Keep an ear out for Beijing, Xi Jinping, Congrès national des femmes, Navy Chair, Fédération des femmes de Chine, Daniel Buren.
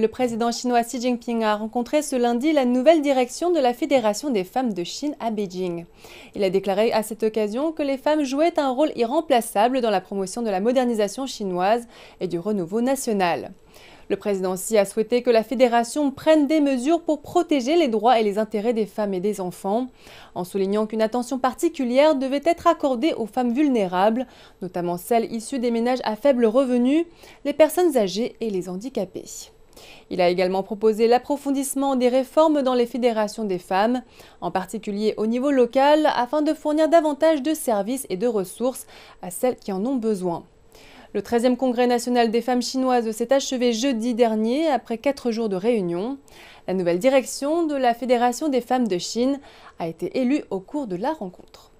Le président chinois Xi Jinping a rencontré ce lundi la nouvelle direction de la Fédération des femmes de Chine à Beijing. Il a déclaré à cette occasion que les femmes jouaient un rôle irremplaçable dans la promotion de la modernisation chinoise et du renouveau national. Le président Xi a souhaité que la fédération prenne des mesures pour protéger les droits et les intérêts des femmes et des enfants, en soulignant qu'une attention particulière devait être accordée aux femmes vulnérables, notamment celles issues des ménages à faible revenu, les personnes âgées et les handicapés. Il a également proposé l'approfondissement des réformes dans les fédérations des femmes, en particulier au niveau local, afin de fournir davantage de services et de ressources à celles qui en ont besoin. Le 13e Congrès national des femmes chinoises s'est achevé jeudi dernier, après 4 jours de réunion. La nouvelle direction de la Fédération des femmes de Chine a été élue au cours de la rencontre.